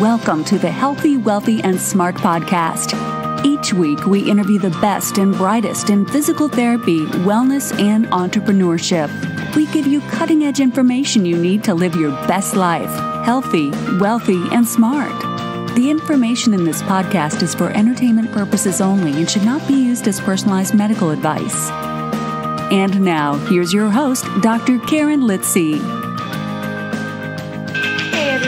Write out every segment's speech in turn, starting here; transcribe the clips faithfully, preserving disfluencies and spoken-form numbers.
Welcome to the Healthy, Wealthy and Smart Podcast. Each week, we interview the best and brightest in physical therapy, wellness, and entrepreneurship. We give you cutting-edge information you need to live your best life, healthy, wealthy, and smart. The information in this podcast is for entertainment purposes only and should not be used as personalized medical advice. And now, here's your host, Doctor Karen Litzy.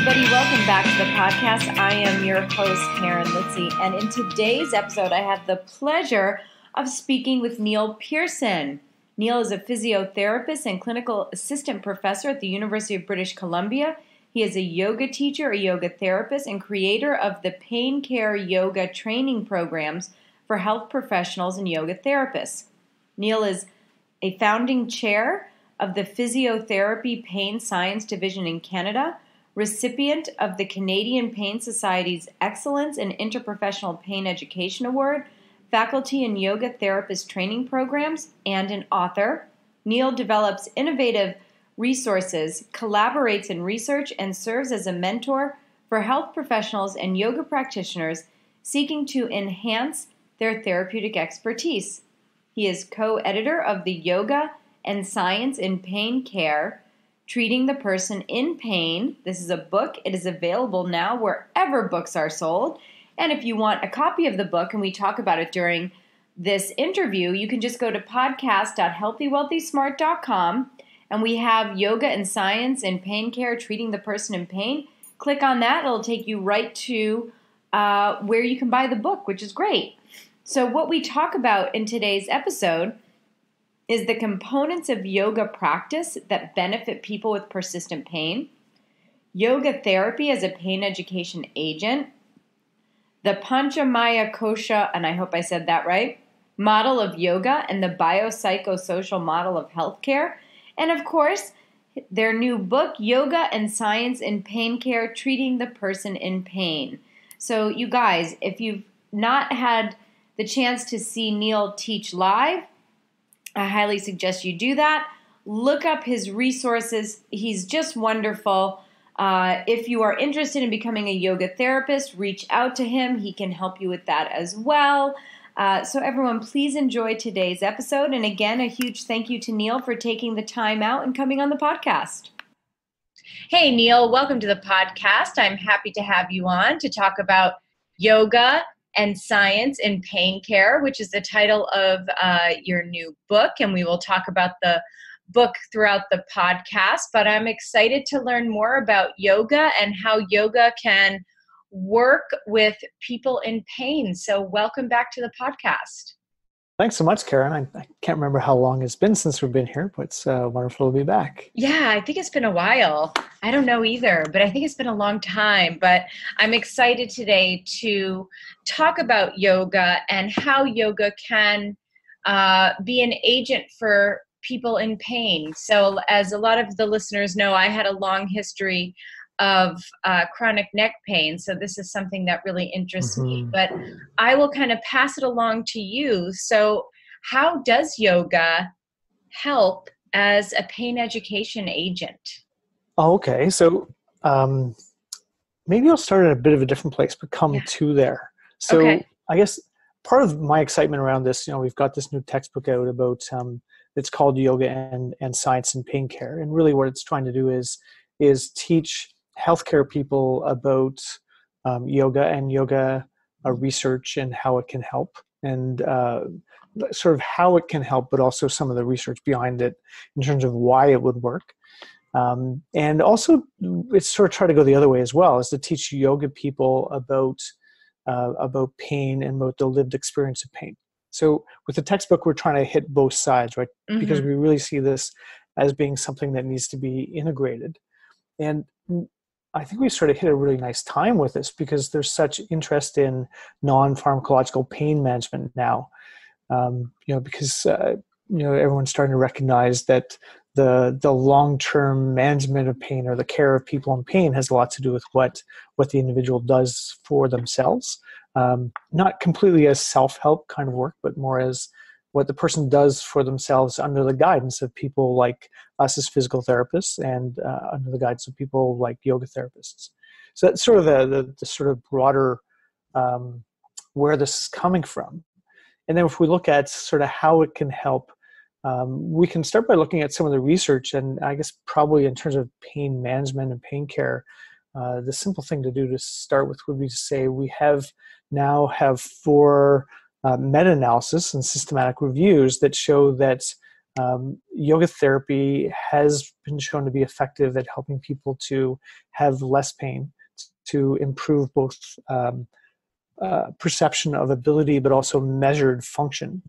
Everybody, welcome back to the podcast. I am your host, Karen Litzy, and in today's episode, I have the pleasure of speaking with Neil Pearson. Neil is a physiotherapist and clinical assistant professor at the University of British Columbia. He is a yoga teacher, a yoga therapist, and creator of the Pain Care Yoga training programs for health professionals and yoga therapists. Neil is a founding chair of the Physiotherapy Pain Science Division in Canada, recipient of the Canadian Pain Society's Excellence in Interprofessional Pain Education Award, faculty in yoga therapist training programs, and an author. Neil develops innovative resources, collaborates in research, and serves as a mentor for health professionals and yoga practitioners seeking to enhance their therapeutic expertise. He is co-editor of the Yoga and Science in Pain Care, Treating the Person in Pain. This is a book. It is available now wherever books are sold. And if you want a copy of the book, and we talk about it during this interview, you can just go to podcast dot healthy wealthy smart dot com, and we have Yoga and Science in Pain Care, Treating the Person in Pain. Click on that. It'll take you right to uh, where you can buy the book, which is great. So what we talk about in today's episode is the components of yoga practice that benefit people with persistent pain, yoga therapy as a pain education agent, the Panchamaya Kosha, and I hope I said that right, model of yoga and the biopsychosocial model of healthcare, and of course, their new book, Yoga and Science in Pain Care, Treating the Person in Pain. So you guys, if you've not had the chance to see Neil teach live, I highly suggest you do that. Look up his resources. He's just wonderful. Uh, if you are interested in becoming a yoga therapist, reach out to him. He can help you with that as well. Uh, so everyone, please enjoy today's episode. And again, a huge thank you to Neil for taking the time out and coming on the podcast. Hey, Neil, welcome to the podcast. I'm happy to have you on to talk about yoga and Science in Pain Care, which is the title of uh, your new book, and we will talk about the book throughout the podcast, but I'm excited to learn more about yoga and how yoga can work with people in pain. So welcome back to the podcast. Thanks so much, Karen. I, I can't remember how long it's been since we've been here, but it's uh, wonderful to be back. Yeah, I think it's been a while. I don't know either, but I think it's been a long time. But I'm excited today to talk about yoga and how yoga can uh, be an agent for people in pain. So as a lot of the listeners know, I had a long history of uh, chronic neck pain. So this is something that really interests mm-hmm. me, but I will kind of pass it along to you. So how does yoga help as a pain education agent? Oh, okay. So um, maybe I'll start at a bit of a different place, but come yeah. to there. So okay. I guess part of my excitement around this, you know, we've got this new textbook out about, um, it's called Yoga and, and Science in Pain Care. And really what it's trying to do is, is teach healthcare people about um, yoga and yoga uh, research and how it can help, and uh, sort of how it can help, but also some of the research behind it in terms of why it would work. Um, and also it's sort of try to go the other way as well, is to teach yoga people about, uh, about pain and about the lived experience of pain. So with the textbook, we're trying to hit both sides, right? Mm-hmm. Because we really see this as being something that needs to be integrated. And I think we sort of hit a really nice time with this because there's such interest in non-pharmacological pain management now, um, you know, because, uh, you know, everyone's starting to recognize that the the long-term management of pain or the care of people in pain has a lot to do with what, what the individual does for themselves. Um, not completely as self-help kind of work, but more as what the person does for themselves under the guidance of people like us as physical therapists and uh, under the guidance of people like yoga therapists. So that's sort of the, the, the sort of broader um, where this is coming from. And then if we look at sort of how it can help, um, we can start by looking at some of the research. And I guess probably in terms of pain management and pain care, uh, the simple thing to do to start with would be to say we have now have four uh, meta-analysis and systematic reviews that show that Um, yoga therapy has been shown to be effective at helping people to have less pain, to improve both um, uh, perception of ability, but also measured function,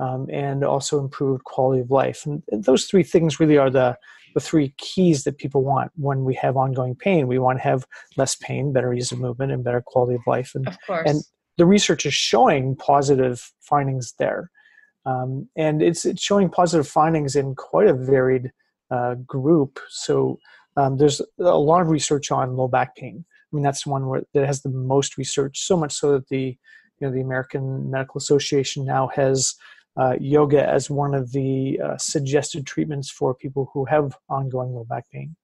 um, and also improved quality of life. And those three things really are the, the three keys that people want when we have ongoing pain. We want to have less pain, better ease of movement, and better quality of life. And, of course. And the research is showing positive findings there. Um, and it's, it's showing positive findings in quite a varied uh, group. So um, there's a lot of research on low back pain. I mean, that's the one where, that has the most research, so much so that the, you know, the American Medical Association now has uh, yoga as one of the uh, suggested treatments for people who have ongoing low back pain.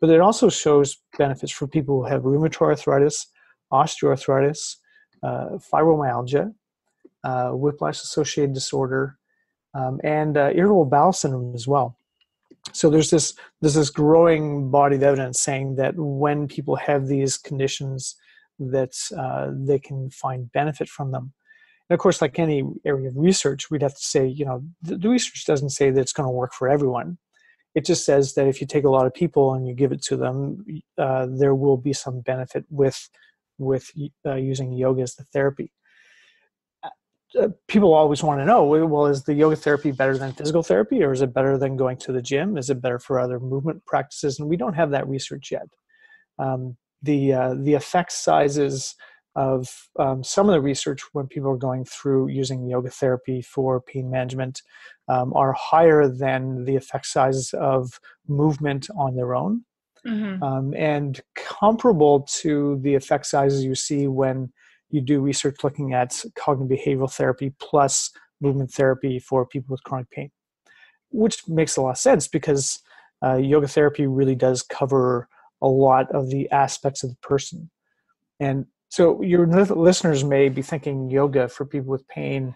But it also shows benefits for people who have rheumatoid arthritis, osteoarthritis, uh, fibromyalgia, Uh, whiplash-associated disorder, um, and uh, irritable bowel syndrome as well. So there's this there's this growing body of evidence saying that when people have these conditions, that uh, they can find benefit from them. And of course, like any area of research, we'd have to say, you know, the, the research doesn't say that it's going to work for everyone. It just says that if you take a lot of people and you give it to them, uh, there will be some benefit with with uh, using yoga as the therapy. People always want to know, well, is the yoga therapy better than physical therapy, or is it better than going to the gym? Is it better for other movement practices? And we don't have that research yet. Um, the uh, the effect sizes of um, some of the research when people are going through using yoga therapy for pain management um, are higher than the effect sizes of movement on their own, mm-hmm. um, and comparable to the effect sizes you see when you do research looking at cognitive behavioral therapy plus movement therapy for people with chronic pain, which makes a lot of sense because uh, yoga therapy really does cover a lot of the aspects of the person. And so your listeners may be thinking yoga for people with pain,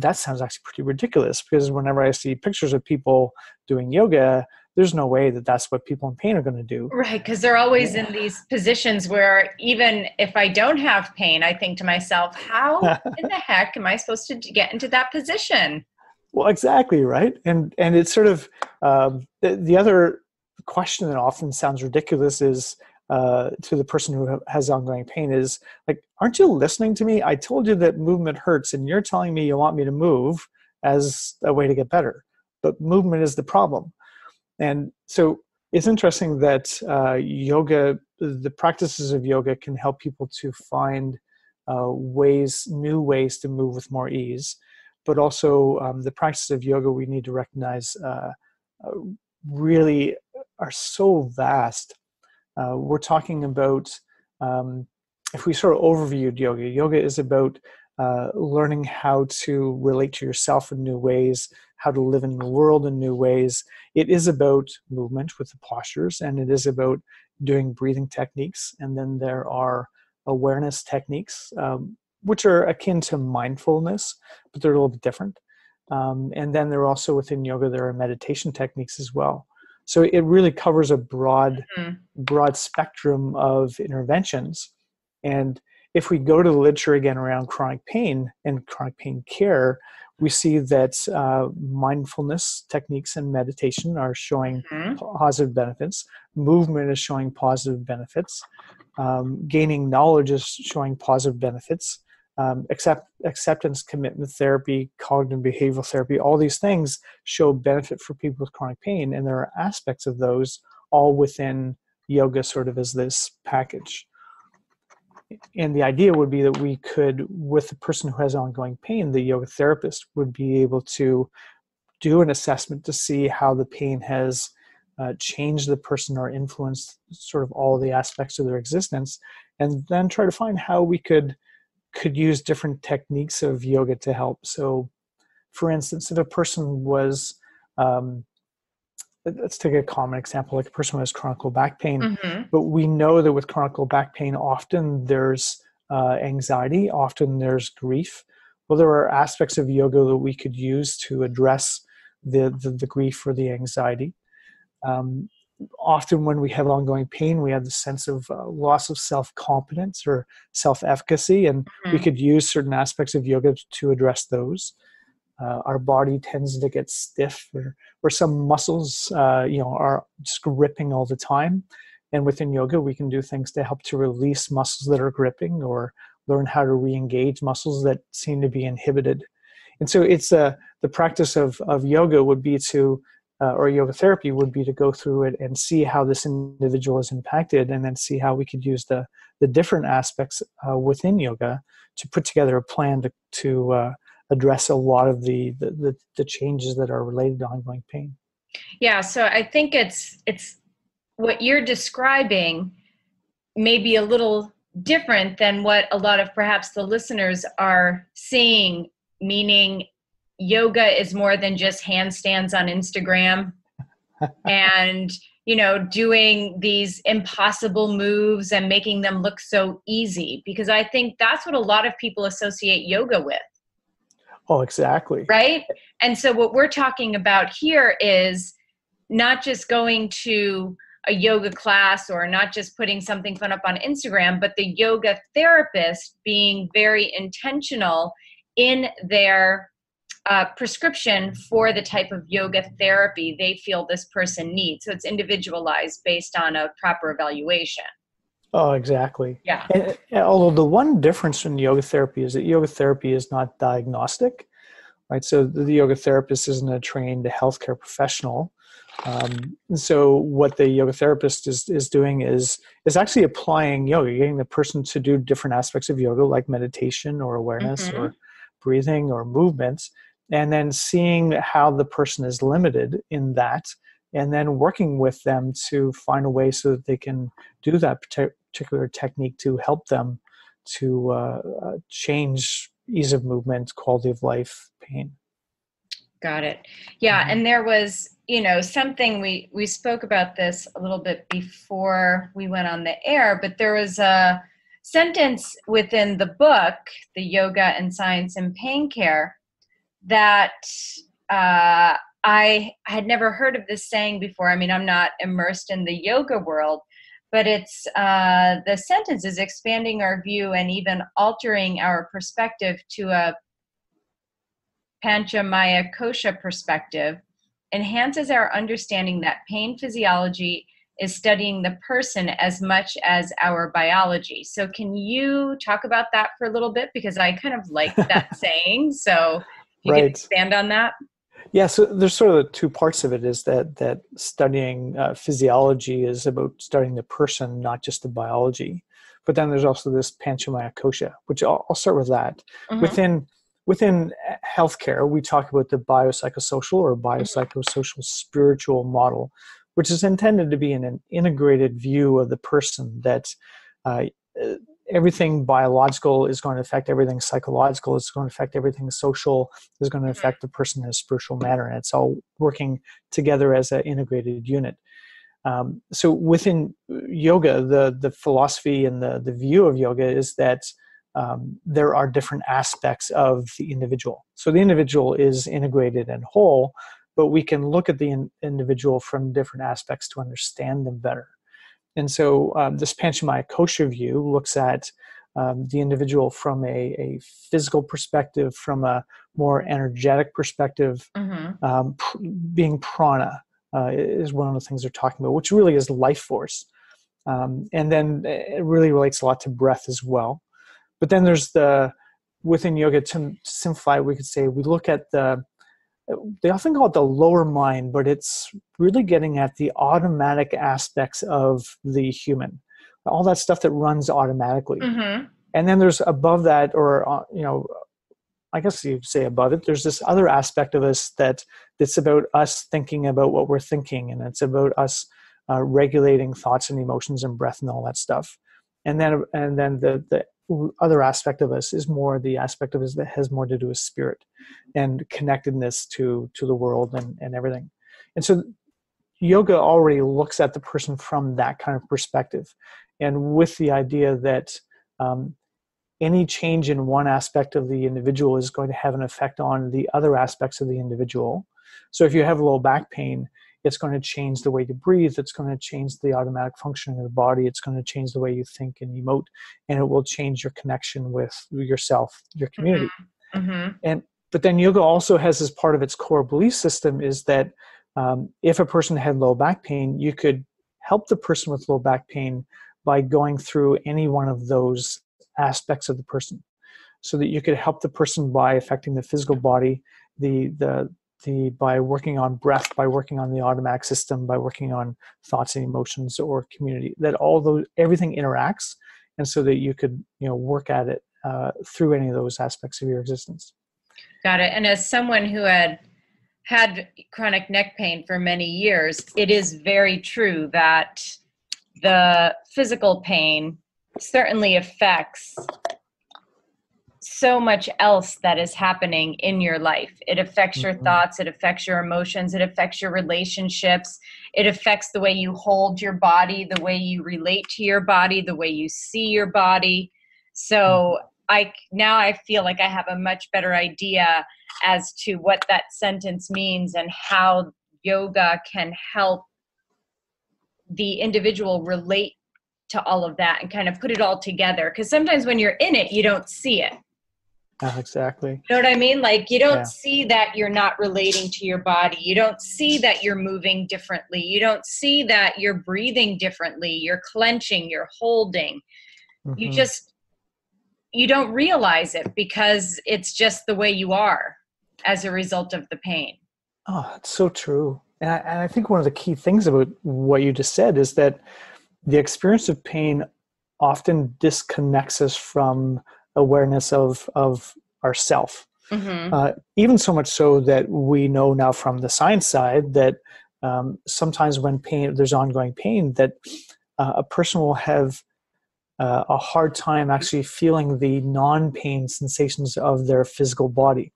that sounds actually pretty ridiculous, because whenever I see pictures of people doing yoga, there's no way that that's what people in pain are going to do. Right, because they're always yeah. in these positions where even if I don't have pain, I think to myself, how in the heck am I supposed to get into that position? Well, exactly, right? And and it's sort of um, the, the other question that often sounds ridiculous is uh, to the person who has ongoing pain is, like, aren't you listening to me? I told you that movement hurts, and you're telling me you want me to move as a way to get better. But movement is the problem. And so it's interesting that uh, yoga, the practices of yoga can help people to find uh, ways, new ways to move with more ease. But also um, the practices of yoga we need to recognize uh, really are so vast. Uh, we're talking about, um, if we sort of overviewed yoga, yoga is about uh, learning how to relate to yourself in new ways, how to live in the world in new ways. It is about movement with the postures, and it is about doing breathing techniques. And then there are awareness techniques, um, which are akin to mindfulness, but they're a little bit different. Um, and then there are also within yoga, there are meditation techniques as well. So it really covers a broad, mm-hmm. broad spectrum of interventions. And if we go to the literature again around chronic pain and chronic pain care, we see that uh, mindfulness techniques and meditation are showing mm-hmm. positive benefits. Movement is showing positive benefits. Um, gaining knowledge is showing positive benefits. Um, accept, acceptance, commitment therapy, cognitive behavioral therapy, all these things show benefit for people with chronic pain. And there are aspects of those all within yoga sort of as this package. And the idea would be that we could, with the person who has ongoing pain, the yoga therapist would be able to do an assessment to see how the pain has uh, changed the person or influenced sort of all the aspects of their existence, and then try to find how we could could use different techniques of yoga to help. So, for instance, if a person was um, let's take a common example, like a person who has chronic low back pain, mm-hmm. but we know that with chronic low back pain, often there's uh, anxiety, often there's grief. Well, there are aspects of yoga that we could use to address the, the, the grief or the anxiety. Um, often when we have ongoing pain, we have the sense of uh, loss of self-competence or self-efficacy, and mm-hmm. we could use certain aspects of yoga to address those. Uh, our body tends to get stiff, or, or some muscles, uh, you know, are just gripping all the time. And within yoga, we can do things to help to release muscles that are gripping, or learn how to re-engage muscles that seem to be inhibited. And so it's uh, the practice of, of yoga would be to, uh, or yoga therapy would be to go through it and see how this individual is impacted, and then see how we could use the, the different aspects uh, within yoga to put together a plan to, to uh, address a lot of the, the, the changes that are related to ongoing pain. Yeah. So I think it's, it's what you're describing may be a little different than what a lot of perhaps the listeners are seeing, meaning yoga is more than just handstands on Instagram and, you know, doing these impossible moves and making them look so easy, because I think that's what a lot of people associate yoga with. Oh, exactly. Right? And so what we're talking about here is not just going to a yoga class or not just putting something fun up on Instagram, but the yoga therapist being very intentional in their uh, prescription for the type of yoga therapy they feel this person needs. So it's individualized based on a proper evaluation. Oh, exactly. Yeah. And, although the one difference in yoga therapy is that yoga therapy is not diagnostic, right? So the yoga therapist isn't a trained healthcare professional. Um, so what the yoga therapist is, is doing is, is actually applying yoga, getting the person to do different aspects of yoga, like meditation or awareness mm-hmm. or breathing or movements, and then seeing how the person is limited in that, and then working with them to find a way so that they can do that particular particular technique to help them to uh, change ease of movement, quality of life, pain. Got it. Yeah. And there was, you know, something we, we spoke about this a little bit before we went on the air, but there was a sentence within the book, The Yoga and Science in Pain Care, that uh, I had never heard of this saying before. I mean, I'm not immersed in the yoga world, but it's uh, the sentence is expanding our view and even altering our perspective to a Panchamaya Kosha perspective, enhances our understanding that pain physiology is studying the person as much as our biology. So can you talk about that for a little bit? Because I kind of like that saying. So you right. can expand on that. Yeah, so there's sort of the two parts of it, is that that studying uh, physiology is about studying the person, not just the biology. But then there's also this Panchamaya Kosha, which I'll, I'll start with that. Mm-hmm. Within within healthcare, we talk about the biopsychosocial or biopsychosocial spiritual model, which is intended to be an, an integrated view of the person, that uh, everything biological is going to affect everything psychological, it's going to affect everything social, is going to affect the person in a spiritual manner. And it's all working together as an integrated unit. Um, so within yoga, the, the philosophy and the, the view of yoga is that um, there are different aspects of the individual. So the individual is integrated and whole, but we can look at the in- individual from different aspects to understand them better. And so um, this Panchamaya Kosha view looks at um, the individual from a, a physical perspective, from a more energetic perspective, mm-hmm. um, pr- being prana uh, is one of the things they're talking about, which really is life force. Um, and then it really relates a lot to breath as well. But then there's the, within yoga, to simplify, we could say we look at the, they often call it the lower mind, but it's really getting at the automatic aspects of the human, all that stuff that runs automatically. Mm-hmm. And then there's above that, or, you know, I guess you'd say above it, there's this other aspect of us that that's about us thinking about what we're thinking. And it's about us uh, regulating thoughts and emotions and breath and all that stuff. And then, and then the, the, other aspect of us is more the aspect of us that has more to do with spirit and connectedness to to the world and, and everything. And so yoga already looks at the person from that kind of perspective, and with the idea that um, any change in one aspect of the individual is going to have an effect on the other aspects of the individual. So if you have low back pain, it's going to change the way you breathe. It's going to change the automatic functioning of the body. It's going to change the way you think and emote, and it will change your connection with yourself, your community. Mm-hmm. Mm-hmm. And but then yoga also has as part of its core belief system is that um, if a person had low back pain, you could help the person with low back pain by going through any one of those aspects of the person, so that you could help the person by affecting the physical body, the the The, by working on breath, by working on the automatic system, by working on thoughts and emotions or community, that all those, everything interacts, and so that you could, you know, work at it uh, through any of those aspects of your existence. Got it. And as someone who had had chronic neck pain for many years, it is very true that the physical pain certainly affects so much else that is happening in your life. It affects your mm-hmm. thoughts. It affects your emotions. It affects your relationships. It affects the way you hold your body, the way you relate to your body, the way you see your body. So I, now I feel like I have a much better idea as to what that sentence means and how yoga can help the individual relate to all of that and kind of put it all together. Because sometimes when you're in it, you don't see it. Oh, exactly. You know what I mean? Like you don't yeah. see that you're not relating to your body. You don't see that you're moving differently. You don't see that you're breathing differently. You're clenching, you're holding. Mm-hmm. You just, you don't realize it because it's just the way you are as a result of the pain. Oh, that's so true. And I, and I think one of the key things about what you just said is that the experience of pain often disconnects us from awareness of, of ourself. Mm-hmm. Uh, even so much so that we know now from the science side that um, sometimes when pain, there's ongoing pain, that uh, a person will have uh, a hard time actually feeling the non-pain sensations of their physical body.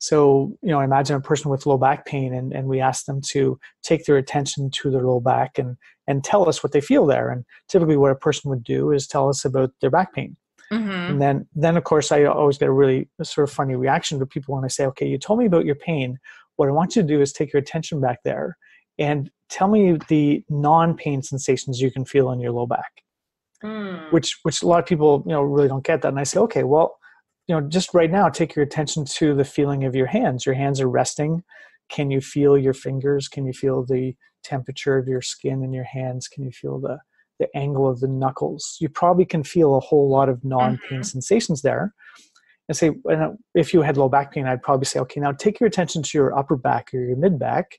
So, you know, imagine a person with low back pain and, and we ask them to take their attention to their low back and, and tell us what they feel there. And typically what a person would do is tell us about their back pain. Mm-hmm. And then, then of course, I always get a really sort of funny reaction to people when I say, okay, you told me about your pain. What I want you to do is take your attention back there and tell me the non-pain sensations you can feel in your low back, mm. which, which a lot of people, you know, really don't get that. And I say, okay, well, you know, just right now, take your attention to the feeling of your hands. Your hands are resting. Can you feel your fingers? Can you feel the temperature of your skin in your hands? Can you feel the, the angle of the knuckles? You probably can feel a whole lot of non-pain mm-hmm. sensations there. And say, if you had low back pain, I'd probably say, okay, now take your attention to your upper back or your mid back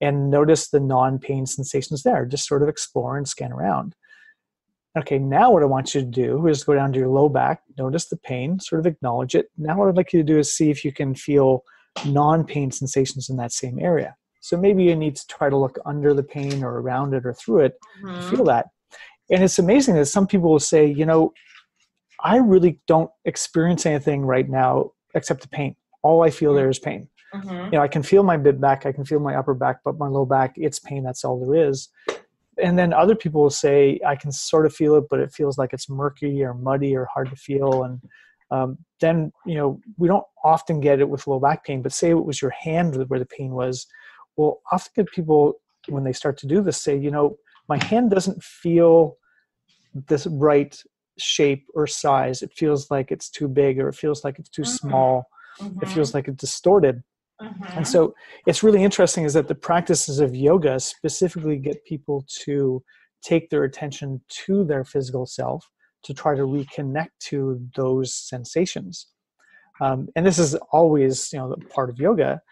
and notice the non-pain sensations there. Just sort of explore and scan around. Okay, now what I want you to do is go down to your low back, notice the pain, sort of acknowledge it. Now what I'd like you to do is see if you can feel non-pain sensations in that same area. So maybe you need to try to look under the pain or around it or through it mm-hmm. to feel that. And it's amazing that some people will say, you know, I really don't experience anything right now except the pain. All I feel there is pain. Mm-hmm. You know, I can feel my mid back, I can feel my upper back, but my low back, it's pain, that's all there is. And then other people will say, I can sort of feel it, but it feels like it's murky or muddy or hard to feel. And um, then, you know, we don't often get it with low back pain, but say it was your hand where the pain was. Well, often get people, when they start to do this, say, you know, my hand doesn't feel this right shape or size. It feels like it's too big, or it feels like it's too mm-hmm. small. Mm-hmm. It feels like it's distorted. Mm-hmm. And so it's really interesting is that the practices of yoga specifically get people to take their attention to their physical self to try to reconnect to those sensations. Um, and this is always, you know, part of yoga,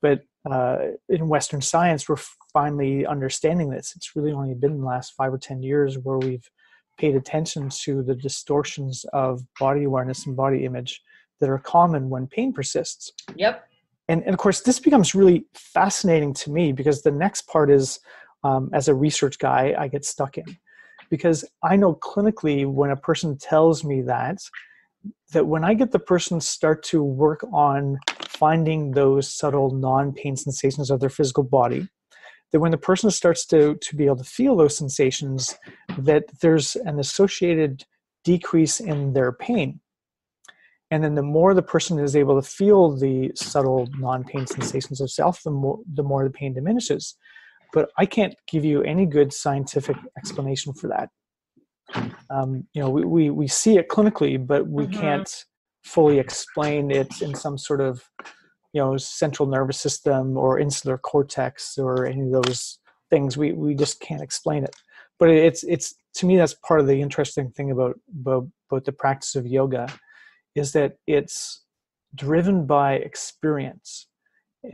but uh, in Western science, we're finally understanding this. It's really only been in the last five or ten years where we've paid attention to the distortions of body awareness and body image that are common when pain persists. Yep. And, and of course, this becomes really fascinating to me because the next part is, um, as a research guy, I get stuck in. Because I know clinically when a person tells me that, that when I get the person start to work on finding those subtle non-pain sensations of their physical body, that when the person starts to, to be able to feel those sensations, that there's an associated decrease in their pain. And then the more the person is able to feel the subtle non-pain sensations of self, the more, the more the pain diminishes. But I can't give you any good scientific explanation for that. Um, you know, we, we, we see it clinically, but we mm-hmm. can't fully explain it in some sort of, you know, central nervous system or insular cortex or any of those things. We, we just can't explain it. But it's, it's, to me, that's part of the interesting thing about, about, about the practice of yoga, is that it's driven by experience.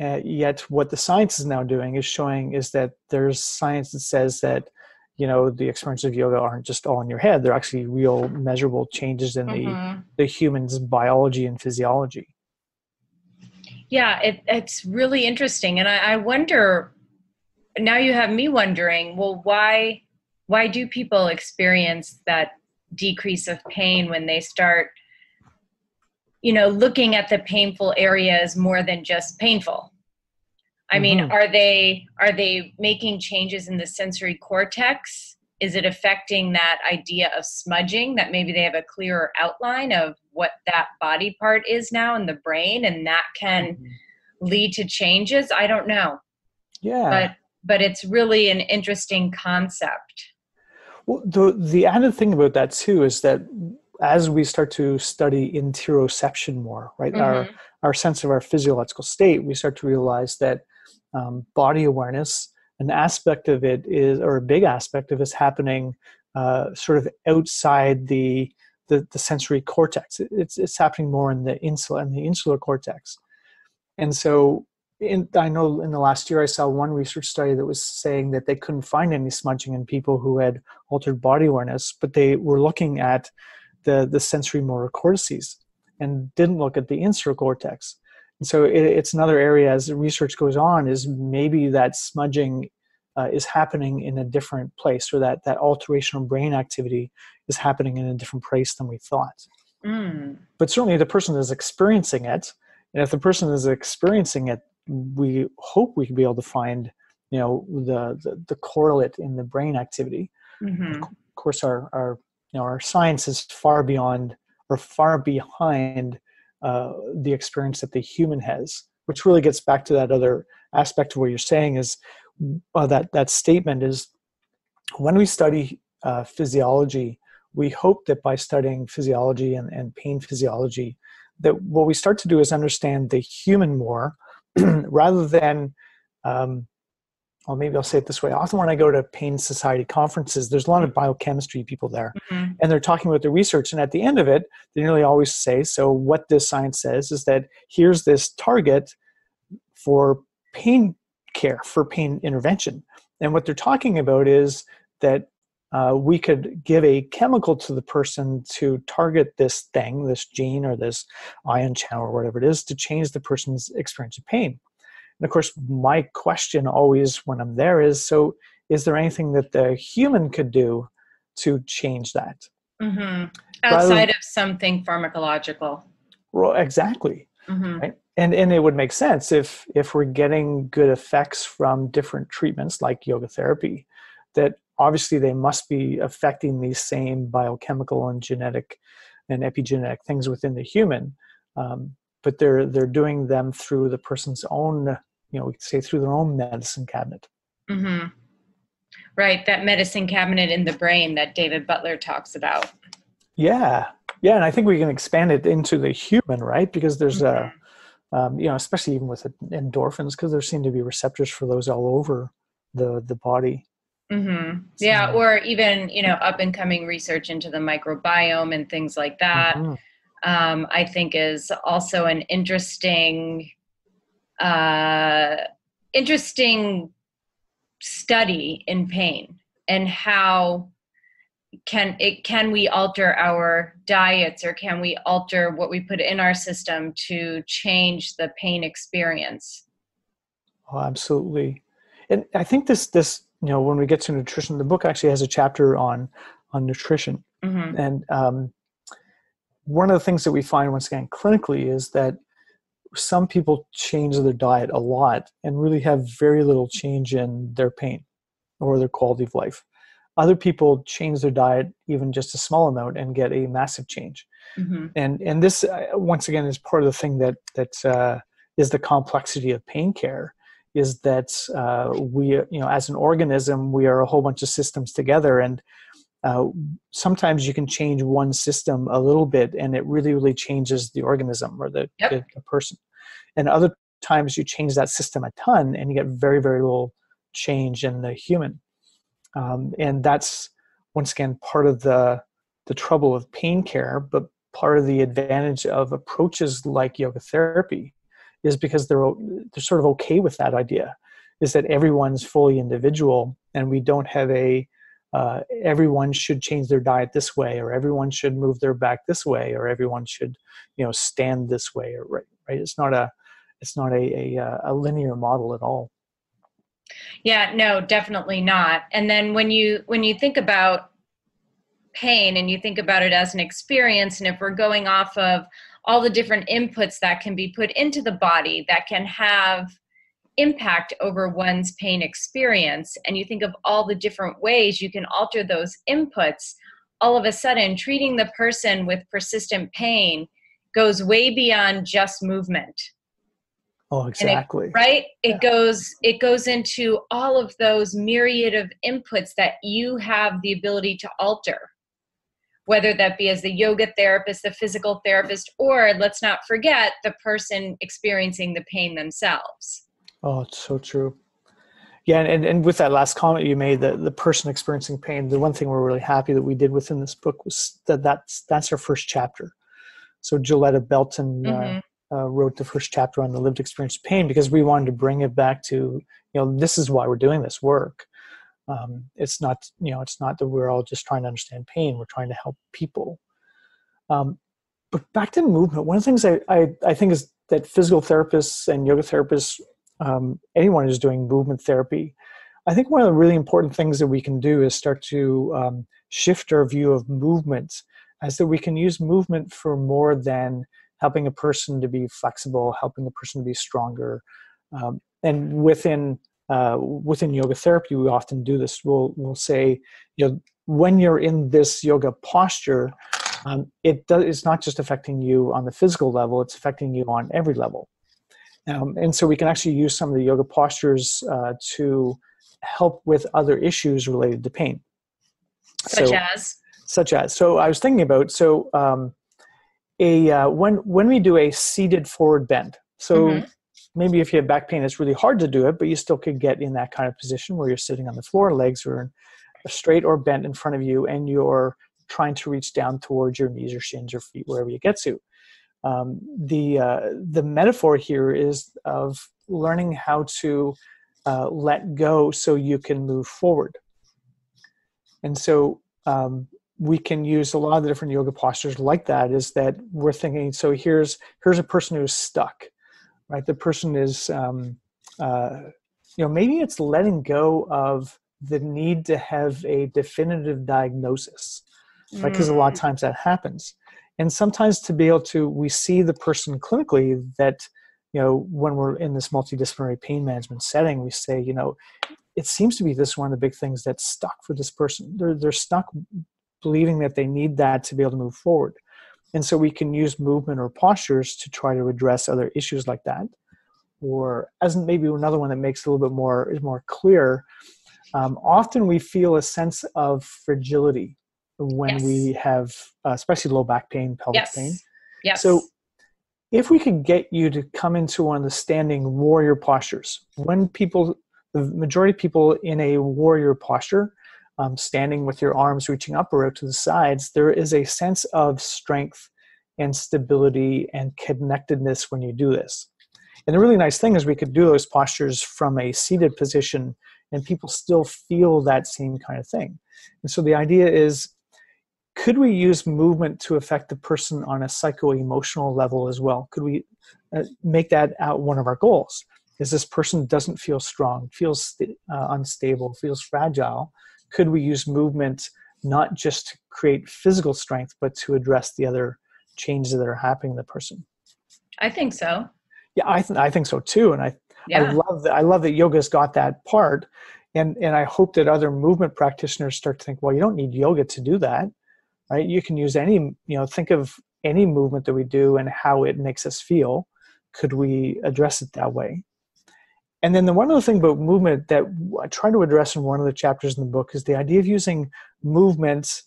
Uh, yet what the science is now doing is showing is that there's science that says that, you know, the experiences of yoga aren't just all in your head. They're actually real measurable changes in mm-hmm. the, the human's biology and physiology. Yeah, it, it's really interesting. And I, I wonder, now you have me wondering, well, why, why do people experience that decrease of pain when they start, you know, looking at the painful areas more than just painful? I mean, mm-hmm. are they are they making changes in the sensory cortex? Is it affecting that idea of smudging, that maybe they have a clearer outline of what that body part is now in the brain, and that can mm-hmm. lead to changes? I don't know. Yeah. But but it's really an interesting concept. Well, the the added thing about that too is that as we start to study interoception more, right, mm-hmm. our our sense of our physiological state, we start to realize that Um, body awareness, an aspect of it is, or a big aspect of it is happening uh, sort of outside the, the, the sensory cortex. It's, it's happening more in the insular, in the insular cortex. And so in, I know in the last year, I saw one research study that was saying that they couldn't find any smudging in people who had altered body awareness, but they were looking at the, the sensory motor cortices and didn't look at the insular cortex. And so it, it's another area as the research goes on, is maybe that smudging uh, is happening in a different place, or that, that alterational brain activity is happening in a different place than we thought. Mm. But certainly the person is experiencing it. And if the person is experiencing it, we hope we can be able to find, you know, the, the, the correlate in the brain activity. Mm-hmm. Of course, our, our, you know, our science is far beyond or far behind Uh, the experience that the human has, which really gets back to that other aspect of what you're saying is uh, that that statement is, when we study uh, physiology, we hope that by studying physiology and, and pain physiology, that what we start to do is understand the human more rather than, um, well, maybe I'll say it this way. Often when I go to pain society conferences, there's a lot of biochemistry people there, mm-hmm. and they're talking about the research. And at the end of it, they nearly always say, so what this science says is that here's this target for pain care, for pain intervention. And what they're talking about is that uh, we could give a chemical to the person to target this thing, this gene or this ion channel or whatever it is, to change the person's experience of pain. And of course, my question always when I'm there is, so is there anything that the human could do to change that? Mm-hmm. Outside of something pharmacological. Well, exactly. Mm-hmm. Right? And and it would make sense if, if we're getting good effects from different treatments like yoga therapy, that obviously they must be affecting these same biochemical and genetic and epigenetic things within the human. Um, but they're they're doing them through the person's own, you know, we could say through their own medicine cabinet. Mm-hmm. Right, that medicine cabinet in the brain that David Butler talks about. Yeah, yeah, and I think we can expand it into the human, right? Because there's mm-hmm. a, um, you know, especially even with endorphins, because there seem to be receptors for those all over the, the body. Mm-hmm. Yeah, so, or even, you know, up and coming research into the microbiome and things like that. Mm-hmm. Um, I think is also an interesting, uh, interesting study in pain, and how can it, can we alter our diets, or can we alter what we put in our system to change the pain experience? Oh, absolutely. And I think this, this, you know, when we get to nutrition, the book actually has a chapter on, on nutrition. Mm-hmm. And, um, one of the things that we find, once again, clinically is that some people change their diet a lot and really have very little change in their pain or their quality of life. Other people change their diet even just a small amount and get a massive change. Mm-hmm. And and this, uh, once again, is part of the thing that, that uh, is the complexity of pain care, is that uh, we, you know, as an organism, we are a whole bunch of systems together. And uh, sometimes you can change one system a little bit and it really, really changes the organism or the, yep. the, the person. And other times you change that system a ton and you get very, very little change in the human. Um, and that's, once again, part of the the trouble of pain care, but part of the advantage of approaches like yoga therapy is because they're they're sort of okay with that idea, is that everyone's fully individual and we don't have a, uh, everyone should change their diet this way, or everyone should move their back this way, or everyone should, you know, stand this way, or right, right? It's not a, it's not a, a, a linear model at all. Yeah, no, definitely not. And then when you when you think about pain and you think about it as an experience, and if we're going off of all the different inputs that can be put into the body that can have impact over one's pain experience, and you think of all the different ways you can alter those inputs, all of a sudden treating the person with persistent pain goes way beyond just movement. Oh, exactly. It, right? It yeah. goes it goes into all of those myriad of inputs that you have the ability to alter, whether that be as the yoga therapist, the physical therapist, or let's not forget the person experiencing the pain themselves. Oh, it's so true. Yeah, and, and with that last comment you made, the, the person experiencing pain, the one thing we're really happy that we did within this book was that that's, that's our first chapter. So Joletta Belton... Mm-hmm. Uh, Uh, wrote the first chapter on the lived experience of pain because we wanted to bring it back to, you know, this is why we're doing this work. Um, it's not, you know, it's not that we're all just trying to understand pain. We're trying to help people. Um, but back to movement, one of the things I, I, I think is that physical therapists and yoga therapists, um, anyone who's doing movement therapy, I think one of the really important things that we can do is start to um, shift our view of movement as that we can use movement for more than helping a person to be flexible, helping a person to be stronger. Um, and within uh, within yoga therapy, we often do this. We'll, we'll say, you know, when you're in this yoga posture, um, it does, it's not just affecting you on the physical level, it's affecting you on every level. Um, and so we can actually use some of the yoga postures uh, to help with other issues related to pain. Such so, as? Such as. So I was thinking about, so... Um, A uh, when when we do a seated forward bend, so mm-hmm. maybe if you have back pain, it's really hard to do it, but you still could get in that kind of position where you're sitting on the floor, legs are straight or bent in front of you, and you're trying to reach down towards your knees or shins or feet, wherever you get to. Um, the uh, the metaphor here is of learning how to uh, let go so you can move forward, and so. Um, we can use a lot of the different yoga postures like that, is that we're thinking, so here's, here's a person who's stuck, right? The person is, um, uh, you know, maybe it's letting go of the need to have a definitive diagnosis, right? Because mm. a lot of times that happens. And sometimes to be able to, we see the person clinically that, you know, when we're in this multidisciplinary pain management setting, we say, you know, it seems to be this one of the big things that's stuck for this person. They're, they're stuck believing that they need that to be able to move forward. And so we can use movement or postures to try to address other issues like that. Or as maybe another one that makes it a little bit more, is more clear, um, often we feel a sense of fragility when yes. we have, uh, especially low back pain, pelvic yes. pain. Yes. So if we could get you to come into one of the standing warrior postures, when people, the majority of people in a warrior posture, Um, standing with your arms reaching up or out to the sides, there is a sense of strength and stability and connectedness when you do this. And the really nice thing is we could do those postures from a seated position and people still feel that same kind of thing. And so the idea is, could we use movement to affect the person on a psycho-emotional level as well? Could we uh, make that out one of our goals? Is this person doesn't feel strong, feels st- uh, unstable, feels fragile. Could we use movement not just to create physical strength, but to address the other changes that are happening to the person? I think so. Yeah, I think I think so too, and I yeah. I love that. I love that yoga's got that part, and and I hope that other movement practitioners start to think, well, you don't need yoga to do that, right? You can use any, you know, think of any movement that we do and how it makes us feel. Could we address it that way? And then the one other thing about movement that I try to address in one of the chapters in the book is the idea of using movements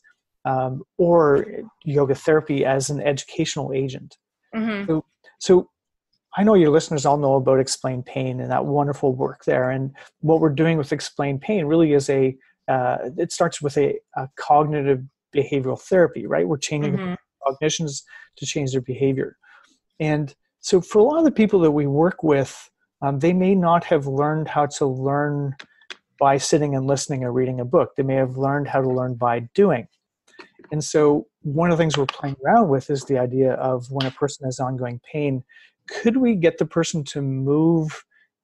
um, or yoga therapy as an educational agent. Mm-hmm. So, so I know your listeners all know about Explain Pain and that wonderful work there. And what we're doing with Explain Pain really is a, uh, it starts with a, a cognitive behavioral therapy, right? We're changing mm-hmm. cognitions to change their behavior. And so for a lot of the people that we work with, Um, they may not have learned how to learn by sitting and listening or reading a book. They may have learned how to learn by doing. And so one of the things we're playing around with is the idea of when a person has ongoing pain, could we get the person to move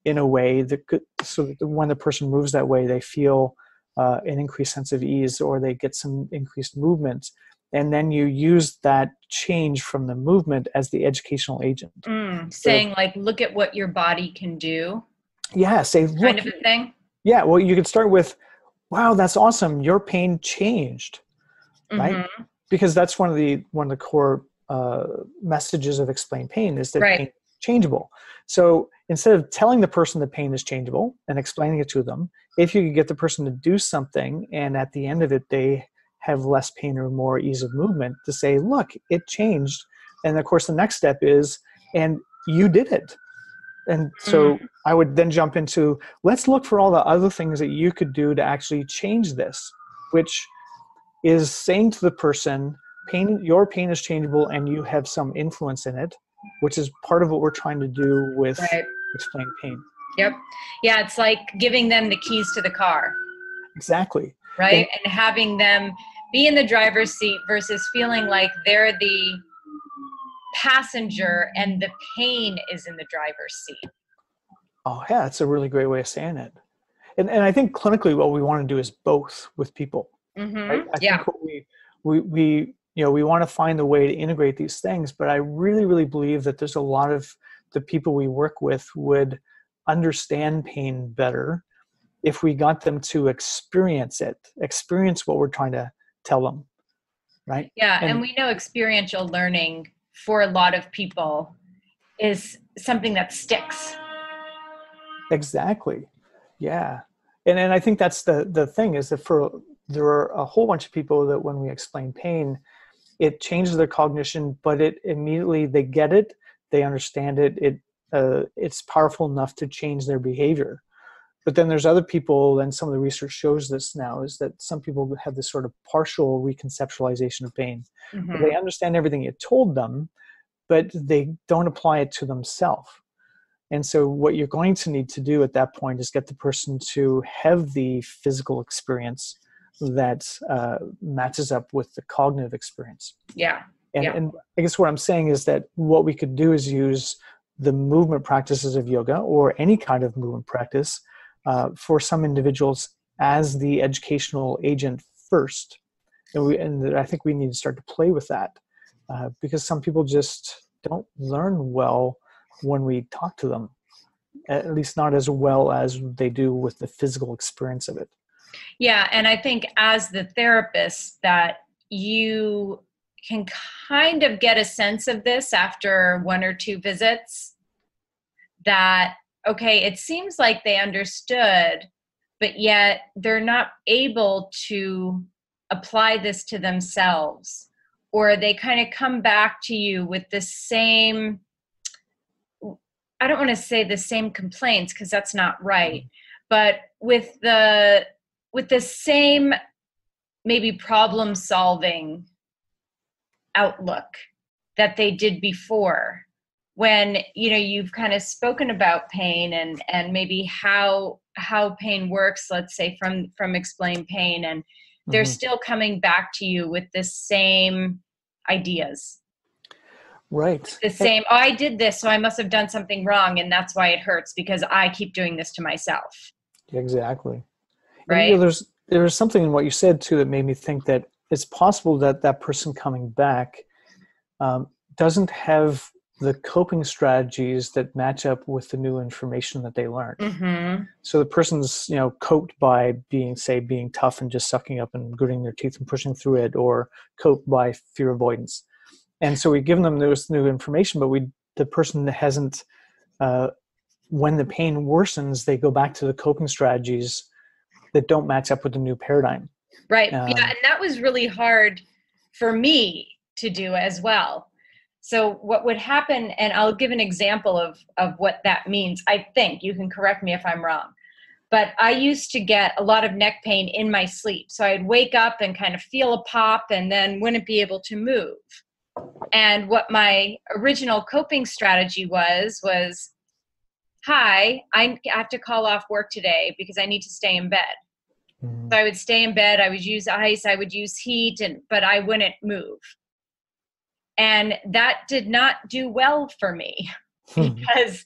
in a way that could, so that when the person moves that way, they feel uh, an increased sense of ease or they get some increased movement. And then you use that change from the movement as the educational agent. Mm, saying so, like, look at what your body can do. Yeah. Say, look, kind of a thing. Yeah. Well, you could start with, wow, that's awesome. Your pain changed, mm-hmm. right? Because that's one of the, one of the core uh, messages of Explain Pain is that right. pain is changeable. So instead of telling the person the pain is changeable and explaining it to them, if you could get the person to do something and at the end of it, they have less pain or more ease of movement, to say, look, it changed. And of course the next step is, and you did it. And so mm-hmm. I would then jump into, let's look for all the other things that you could do to actually change this, which is saying to the person, pain, your pain is changeable and you have some influence in it, which is part of what we're trying to do with right. Explain Pain. Yep. Yeah. It's like giving them the keys to the car. Exactly. Right. And, and having them be in the driver's seat versus feeling like they're the passenger and the pain is in the driver's seat. Oh yeah, that's a really great way of saying it. And and I think clinically what we want to do is both with people. Mm-hmm. Right? I yeah. think what we, we we you know we want to find a way to integrate these things, but I really, really believe that there's a lot of the people we work with would understand pain better if we got them to experience it, experience what we're trying to tell them, right? Yeah, and, and we know experiential learning for a lot of people is something that sticks. Exactly, yeah. And and I think that's the, the thing is that for there are a whole bunch of people that when we explain pain, it changes their cognition, but it immediately, they get it, they understand it, it uh, it's powerful enough to change their behavior. But then there's other people, and some of the research shows this now, is that some people have this sort of partial reconceptualization of pain. Mm-hmm. They understand everything you told them, but they don't apply it to themselves. And so what you're going to need to do at that point is get the person to have the physical experience that uh, matches up with the cognitive experience. Yeah. And, yeah. and I guess what I'm saying is that what we could do is use the movement practices of yoga or any kind of movement practice Uh, for some individuals as the educational agent first. And, we, and I think we need to start to play with that uh, because some people just don't learn well when we talk to them, at least not as well as they do with the physical experience of it. Yeah, and I think as the therapist that you can kind of get a sense of this after one or two visits that okay, it seems like they understood, but yet they're not able to apply this to themselves, or they kind of come back to you with the same, I don't want to say the same complaints because that's not right, but with the, with the same maybe problem solving outlook that they did before. When, you know, you've kind of spoken about pain and, and maybe how how pain works, let's say from, from Explain Pain, and they're mm-hmm. still coming back to you with the same ideas. Right. The same, oh, I did this, so I must have done something wrong, and that's why it hurts, because I keep doing this to myself. Exactly. Right. And, you know, there's there was something in what you said, too, that made me think that it's possible that that person coming back um, doesn't have the coping strategies that match up with the new information that they learned. Mm-hmm. So the person's, you know, coped by being, say, being tough and just sucking up and gritting their teeth and pushing through it, or coped by fear avoidance. And so we've given them this new information, but we, the person that hasn't, uh, when the pain worsens, they go back to the coping strategies that don't match up with the new paradigm. Right. Um, yeah. And that was really hard for me to do as well. So what would happen, and I'll give an example of, of what that means. I think you can correct me if I'm wrong, but I used to get a lot of neck pain in my sleep. So I'd wake up and kind of feel a pop and then wouldn't be able to move. And what my original coping strategy was, was, hi, I have to call off work today because I need to stay in bed. Mm-hmm. So I would stay in bed. I would use ice. I would use heat, and but I wouldn't move. And that did not do well for me because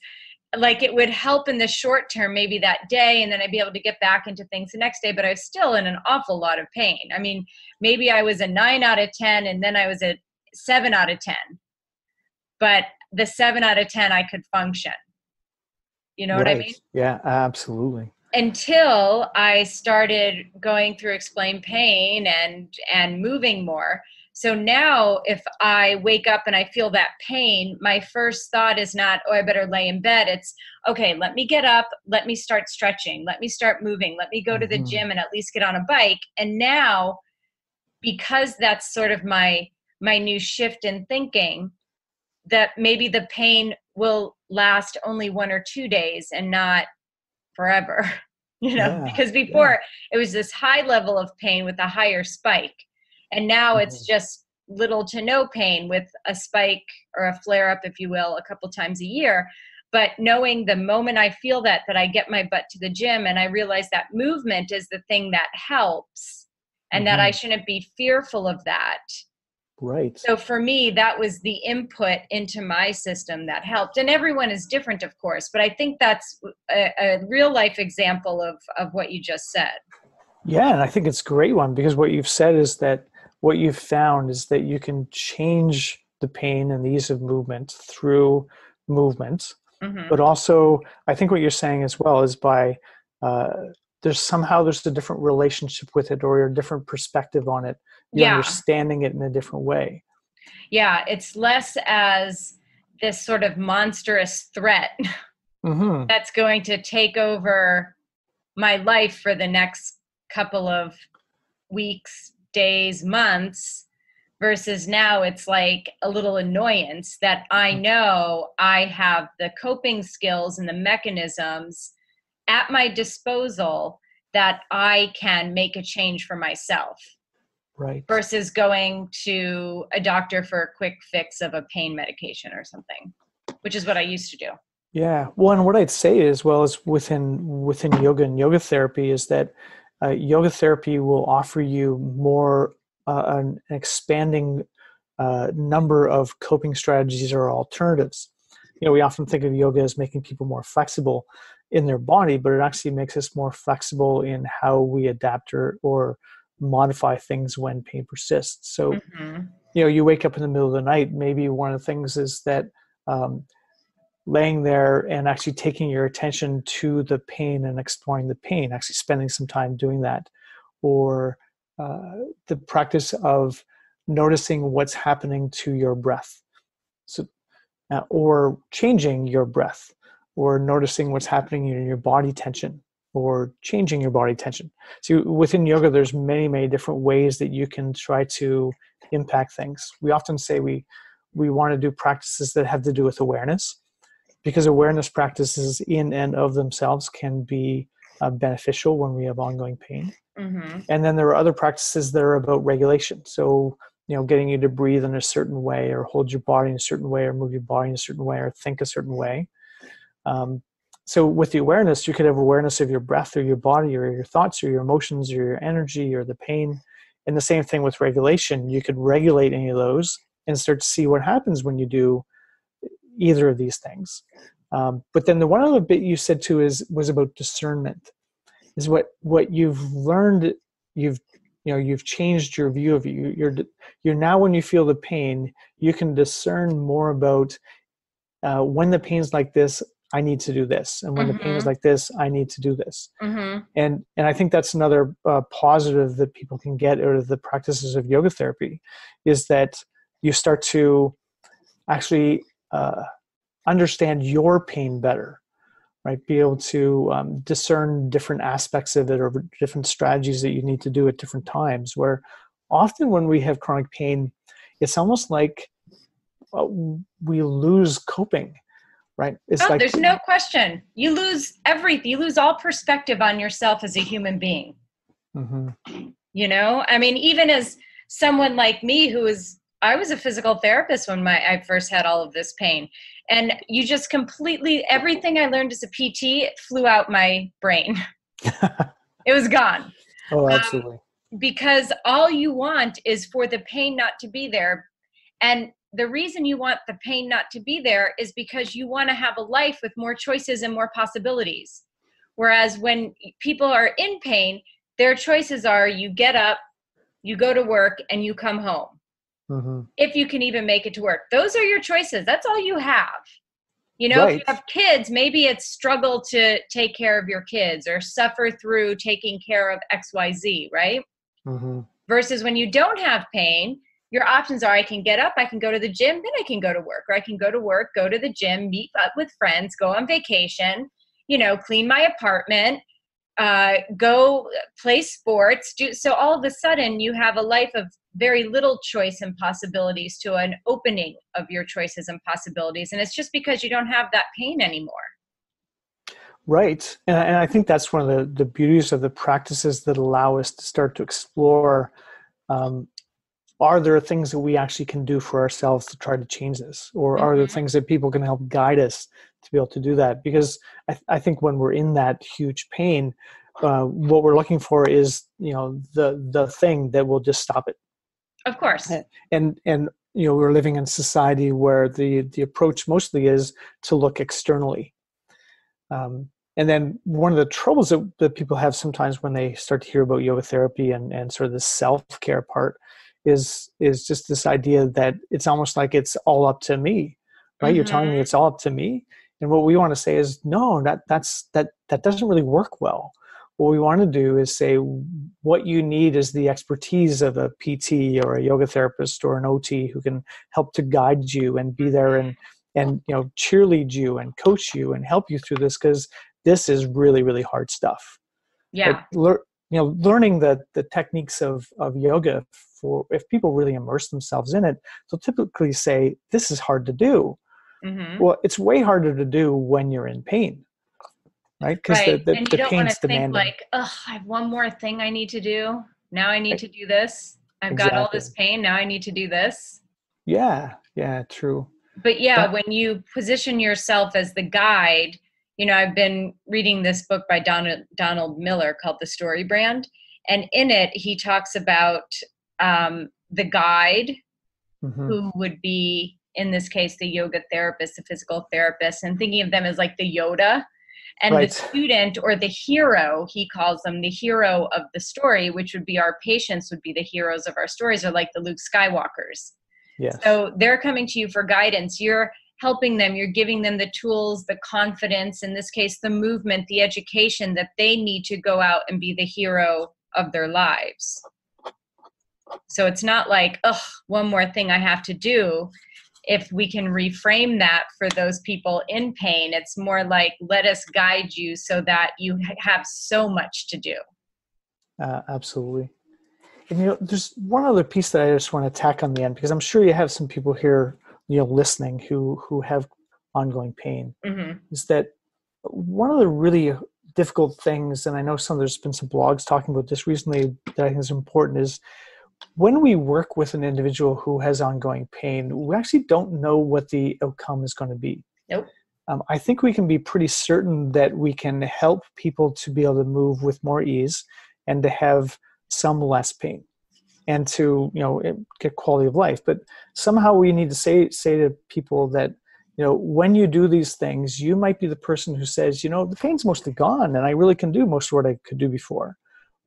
like it would help in the short term, maybe that day. And then I'd be able to get back into things the next day, but I was still in an awful lot of pain. I mean, maybe I was a nine out of ten and then I was a seven out of ten, but the seven out of ten, I could function. You know right. what I mean? Yeah, absolutely. Until I started going through Explain Pain and, and moving more. So now if I wake up and I feel that pain, my first thought is not, oh, I better lay in bed. It's, okay, let me get up. Let me start stretching. Let me start moving. Let me go to the mm-hmm. gym and at least get on a bike. And now, because that's sort of my, my new shift in thinking, that maybe the pain will last only one or two days and not forever, you know, yeah, because before yeah. it was this high level of pain with a higher spike. And now it's just little to no pain with a spike or a flare up, if you will, a couple times a year. But knowing the moment I feel that, that I get my butt to the gym and I realize that movement is the thing that helps and mm-hmm. that I shouldn't be fearful of that. Right. So for me, that was the input into my system that helped. And everyone is different, of course, but I think that's a, a real life example of, of what you just said. Yeah. And I think it's a great one, because what you've said is that what you've found is that you can change the pain and the ease of movement through movement. Mm-hmm. But also I think what you're saying as well is by, uh, there's somehow there's a different relationship with it or a different perspective on it. You're yeah. understanding it in a different way. Yeah. It's less as this sort of monstrous threat mm-hmm. that's going to take over my life for the next couple of weeks, days, months, versus now it's like a little annoyance that I know I have the coping skills and the mechanisms at my disposal that I can make a change for myself. Right. Versus going to a doctor for a quick fix of a pain medication or something, which is what I used to do. Yeah. Well, and what I'd say as well is within, within yoga and yoga therapy is that Uh, yoga therapy will offer you more uh, an expanding uh, number of coping strategies or alternatives. You know, we often think of yoga as making people more flexible in their body, but it actually makes us more flexible in how we adapt or, or modify things when pain persists. So, mm-hmm. you know, you wake up in the middle of the night, maybe one of the things is that um, laying there and actually taking your attention to the pain and exploring the pain, actually spending some time doing that, or uh, the practice of noticing what's happening to your breath, so, uh, or changing your breath, or noticing what's happening in your body tension, or changing your body tension. So within yoga, there's many, many different ways that you can try to impact things. We often say we, we want to do practices that have to do with awareness, because awareness practices in and of themselves can be uh, beneficial when we have ongoing pain. Mm-hmm. And then there are other practices that are about regulation. So, you know, getting you to breathe in a certain way, or hold your body in a certain way, or move your body in a certain way, or think a certain way. Um, so with the awareness, you could have awareness of your breath or your body or your thoughts or your emotions or your energy or the pain. And the same thing with regulation. You could regulate any of those and start to see what happens when you do either of these things. Um, but then the one other bit you said too is, was about discernment, is what, what you've learned. You've, you know, you've changed your view of it. You, you're, you're now, when you feel the pain, you can discern more about, uh, when the pain's like this, I need to do this. And when mm-hmm. the pain is like this, I need to do this. Mm-hmm. And and I think that's another uh, positive that people can get out of the practices of yoga therapy, is that you start to actually uh, understand your pain better, right? Be able to um, discern different aspects of it or different strategies that you need to do at different times, where often when we have chronic pain, it's almost like uh, we lose coping. Right. It's oh, like, there's no question. You lose everything. You lose all perspective on yourself as a human being. Mm-hmm. You know, I mean, even as someone like me, who is, I was a physical therapist when my, I first had all of this pain, and you just completely, everything I learned as a P T flew out my brain. It was gone. Oh, absolutely. Um, because all you want is for the pain not to be there. And the reason you want the pain not to be there is because you want to have a life with more choices and more possibilities. Whereas when people are in pain, their choices are you get up, you go to work, and you come home. Mm-hmm. If you can even make it to work. Those are your choices. That's all you have. You know, right. If you have kids, maybe it's struggle to take care of your kids or suffer through taking care of X Y Z, right? Mm-hmm. Versus when you don't have pain, your options are I can get up, I can go to the gym, then I can go to work, or I can go to work, go to the gym, meet up with friends, go on vacation, you know, clean my apartment, uh, go play sports. Do, so all of a sudden you have a life of very little choice and possibilities to an opening of your choices and possibilities. And it's just because you don't have that pain anymore. Right. And I, and I think that's one of the, the beauties of the practices that allow us to start to explore um, are there things that we actually can do for ourselves to try to change this? Or mm-hmm. are there things that people can help guide us to be able to do that? Because I, th- I think when we're in that huge pain, uh, what we're looking for is, you know, the, the thing that will just stop it. Of course. And, and, and you know, we're living in society where the, the approach mostly is to look externally. Um, and then one of the troubles that, that people have sometimes when they start to hear about yoga therapy and, and sort of the self-care part is is just this idea that it's almost like it's all up to me, right? Mm-hmm. You're telling me it's all up to me. And what we want to say is, no, that that's that that doesn't really work well. What we want to do is say what you need is the expertise of a P T or a yoga therapist or an O T who can help to guide you and be there and and you know cheerlead you and coach you and help you through this, because this is really, really hard stuff. Yeah. Like, you know, learning the the techniques of, of yoga, for if people really immerse themselves in it, they'll typically say, this is hard to do. Mm-hmm. Well, it's way harder to do when you're in pain, right? Because right. the, the, the pain's demanding. Like, oh, I have one more thing I need to do. Now I need to do this. I've exactly. got all this pain. Now I need to do this. Yeah. Yeah. True. But yeah, but- when you position yourself as the guide, you know, I've been reading this book by Donald, Donald Miller called The Story Brand. And in it, he talks about um, the guide, mm-hmm. who would be, in this case, the yoga therapist, the physical therapist, and thinking of them as like the Yoda. And right. the student or the hero, he calls them the hero of the story, which would be our patients would be the heroes of our stories, or like the Luke Skywalkers. Yes. So they're coming to you for guidance. You're helping them, you're giving them the tools, the confidence, in this case, the movement, the education that they need to go out and be the hero of their lives. So it's not like, oh, one more thing I have to do. If we can reframe that for those people in pain, it's more like, let us guide you so that you have so much to do. Uh, absolutely. And you know, there's one other piece that I just want to tack on the end, because I'm sure you have some people here, you know, listening who, who have ongoing pain, mm-hmm. is that one of the really difficult things, and I know some, there's been some blogs talking about this recently that I think is important, is when we work with an individual who has ongoing pain, we actually don't know what the outcome is going to be. Nope. Um, I think we can be pretty certain that we can help people to be able to move with more ease and to have some less pain, and to, you know, get quality of life. But somehow we need to say say to people that, you know, when you do these things, you might be the person who says, you know, the pain's mostly gone and I really can do most of what I could do before.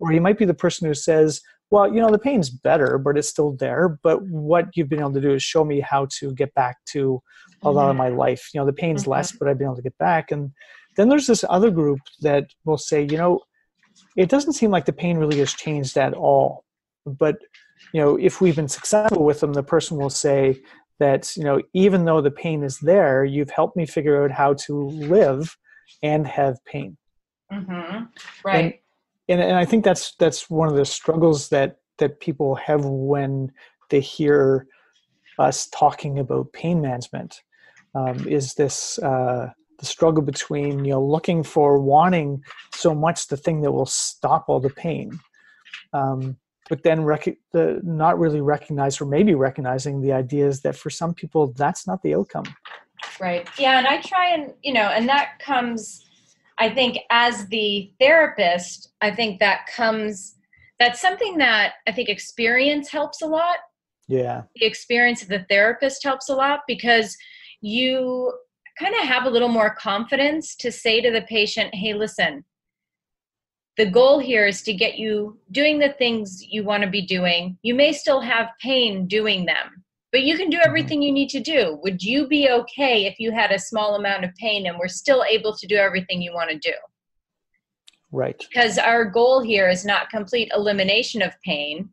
Or you might be the person who says, well, you know, the pain's better, but it's still there. But what you've been able to do is show me how to get back to a lot of my life. You know, the pain's mm-hmm. less, but I've been able to get back. And then there's this other group that will say, you know, it doesn't seem like the pain really has changed at all. But, you know, if we've been successful with them, the person will say that, you know, even though the pain is there, you've helped me figure out how to live and have pain. Mm-hmm. Right. And, And, and I think that's that's one of the struggles that that people have when they hear us talking about pain management, um, is this uh, the struggle between, you know, looking for, wanting so much the thing that will stop all the pain, um, but then rec- the, not really recognize, or maybe recognizing the ideas that for some people that's not the outcome. Right. Yeah, and I try and, you know, and that comes... I think as the therapist, I think that comes, that's something that I think experience helps a lot. Yeah. The experience of the therapist helps a lot, because you kind of have a little more confidence to say to the patient, hey, listen, the goal here is to get you doing the things you want to be doing. You may still have pain doing them, but you can do everything you need to do. Would you be okay if you had a small amount of pain and we're still able to do everything you want to do? Right. Because our goal here is not complete elimination of pain.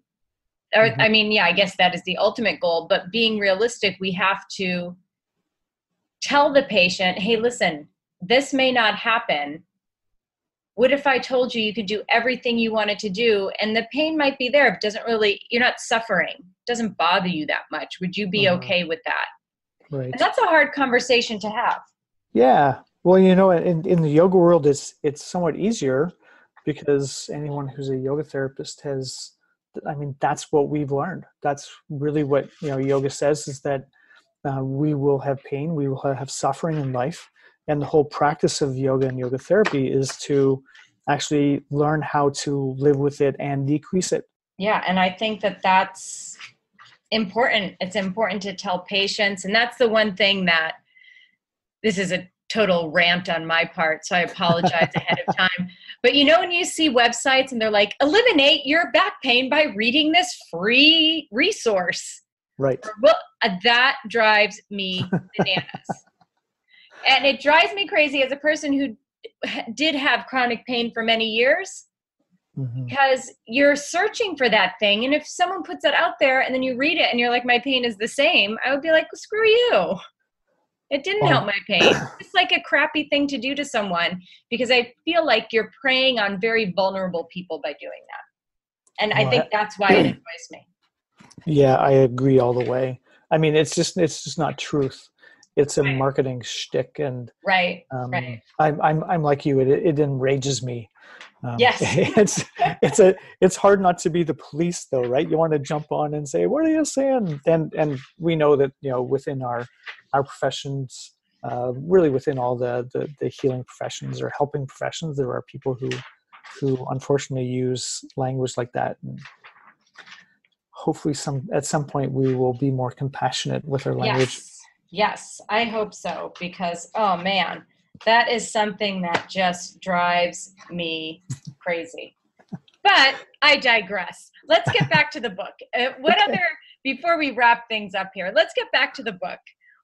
Or, mm-hmm. I mean, yeah, I guess that is the ultimate goal, but being realistic, we have to tell the patient, hey, listen, this may not happen. What if I told you you could do everything you wanted to do and the pain might be there, but doesn't really, you're not suffering. Doesn't bother you that much. Would you be okay with that? Right. And that's a hard conversation to have. Yeah. Well, you know, in, in the yoga world, it's it's somewhat easier, because anyone who's a yoga therapist has, I mean, that's what we've learned. That's really what, you know, yoga says, is that uh, we will have pain, we will have suffering in life. And the whole practice of yoga and yoga therapy is to actually learn how to live with it and decrease it. Yeah. And I think that that's important. It's important to tell patients. And that's the one thing that, this is a total rant on my part, so I apologize ahead of time. But you know, when you see websites and they're like, eliminate your back pain by reading this free resource. Right. Or, well, that drives me bananas. And it drives me crazy as a person who did have chronic pain for many years, mm-hmm. because you're searching for that thing. And if someone puts that out there and then you read it and you're like, my pain is the same, I would be like, well, screw you. It didn't oh. help my pain. It's like a crappy thing to do to someone, because I feel like you're preying on very vulnerable people by doing that. And well, I think I, that's why it annoys me. Yeah, I agree all the way. I mean, it's just, it's just not truth. It's a right. marketing shtick, and right, um, right. I'm, I'm, I'm like you. It, it enrages me. Um, yes, it's, it's a, it's hard not to be the police, though, right? You want to jump on and say, "What are you saying?" And and we know that, you know, within our, our professions, uh, really within all the, the the healing professions or helping professions, there are people who, who unfortunately use language like that. And hopefully, some at some point, we will be more compassionate with our language. Yes. Yes, I hope so, because, oh man, that is something that just drives me crazy. But I digress. Let's get back to the book. Uh, what other, before we wrap things up here, let's get back to the book.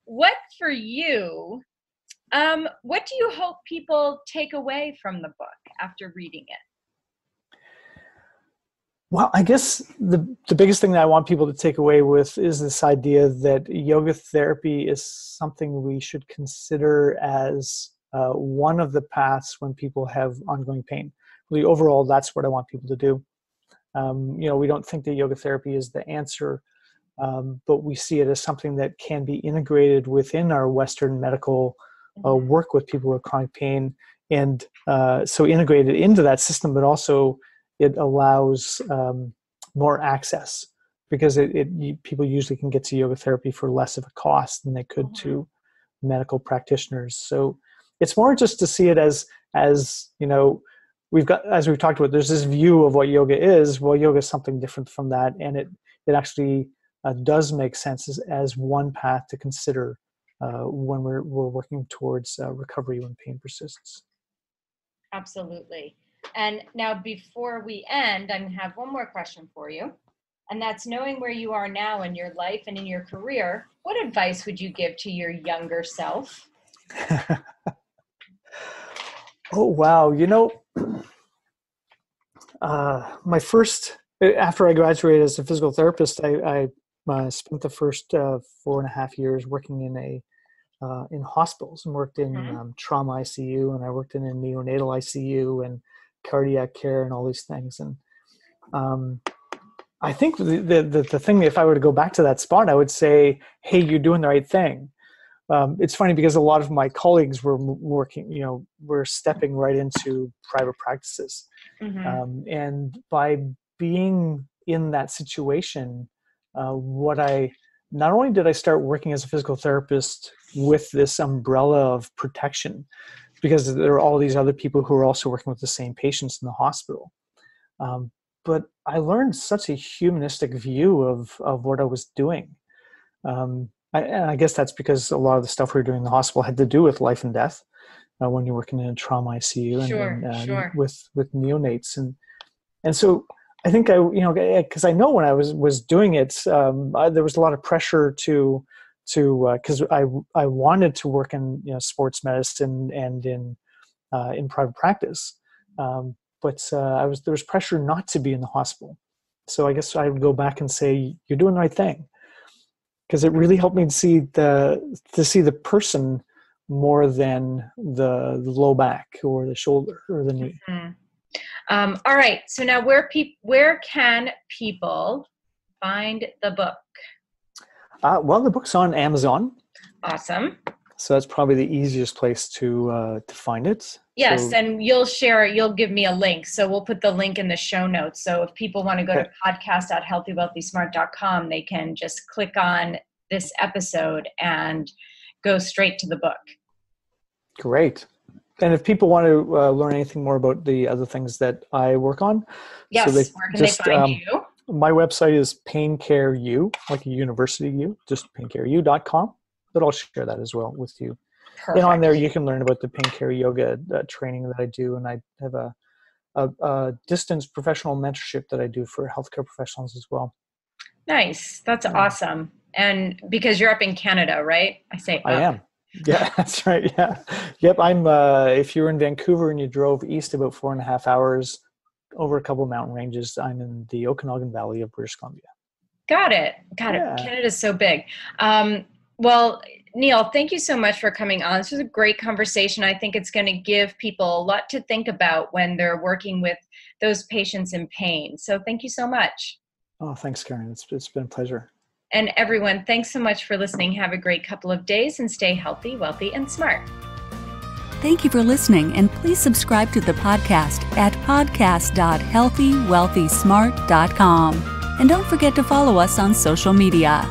What for you, um, what do you hope people take away from the book after reading it? Well, I guess the, the biggest thing that I want people to take away with is this idea that yoga therapy is something we should consider as uh, one of the paths when people have ongoing pain. Really, overall, that's what I want people to do. Um, you know, we don't think that yoga therapy is the answer, um, but we see it as something that can be integrated within our Western medical uh, work with people with chronic pain, and uh, so integrated into that system, but also it allows um, more access, because it, it people usually can get to yoga therapy for less of a cost than they could mm-hmm. to medical practitioners. So it's more just to see it as, as you know, we've got, as we've talked about, there's this view of what yoga is. Well, yoga is something different from that, and it it actually uh, does make sense as, as one path to consider uh, when we're we're working towards uh, recovery when pain persists. Absolutely. And now before we end, I have one more question for you. And that's, knowing where you are now in your life and in your career, what advice would you give to your younger self? Oh, wow. You know, uh, my first, after I graduated as a physical therapist, I, I uh, spent the first uh, four and a half years working in a uh, in hospitals, and worked in mm-hmm. um, trauma I C U, and I worked in a neonatal I C U and cardiac care and all these things. And um, I think the, the, the thing, if I were to go back to that spot, I would say, hey, you're doing the right thing. Um, it's funny because a lot of my colleagues were working, you know, were stepping right into private practices. Mm-hmm. Um, and by being in that situation, uh, what I, not only did I start working as a physical therapist with this umbrella of protection, because there are all these other people who are also working with the same patients in the hospital. Um, but I learned such a humanistic view of, of what I was doing. Um, I, and I guess that's because a lot of the stuff we were doing in the hospital had to do with life and death uh, when you're working in a trauma I C U and, sure, and uh, sure. with, with neonates. And, and so I think I, you know, cause I know when I was, was doing it, um, I, there was a lot of pressure to, to, uh, cause I, I wanted to work in, you know, sports medicine and in, uh, in private practice. Um, but, uh, I was, there was pressure not to be in the hospital. So I guess I would go back and say, you're doing the right thing. Because it really helped me to see the to see the person more than the, the low back or the shoulder or the knee. Mm-hmm. Um, all right. So now, where pe- where can people find the book? Uh, well, the book's on Amazon. Awesome. So that's probably the easiest place to uh, to find it. Yes, so, and you'll share, you'll give me a link. So we'll put the link in the show notes. So if people want to go to podcast dot healthy wealthy smart dot com, they can just click on this episode and go straight to the book. Great. And if people want to uh, learn anything more about the other things that I work on. Yes, so they where can just, they find um, you? My website is PainCareU, like a university U, just pain care U dot com. But I'll share that as well with you. Perfect. And on there, you can learn about the Pain Care Yoga uh, training that I do. And I have a, a, a distance professional mentorship that I do for healthcare professionals as well. Nice. That's yeah. awesome. And because you're up in Canada, right? I say up. I am. Yeah, that's right. Yeah. Yep. I'm, uh, if you're in Vancouver and you drove east about four and a half hours over a couple of mountain ranges, I'm in the Okanagan Valley of British Columbia. Got it. Got yeah. it. Canada's so big. Um, Well, Neil, thank you so much for coming on. This was a great conversation. I think it's going to give people a lot to think about when they're working with those patients in pain. So thank you so much. Oh, thanks, Karen. It's, it's been a pleasure. And everyone, thanks so much for listening. Have a great couple of days and stay healthy, wealthy, and smart. Thank you for listening, and please subscribe to the podcast at podcast dot healthy wealthy smart dot com. And don't forget to follow us on social media.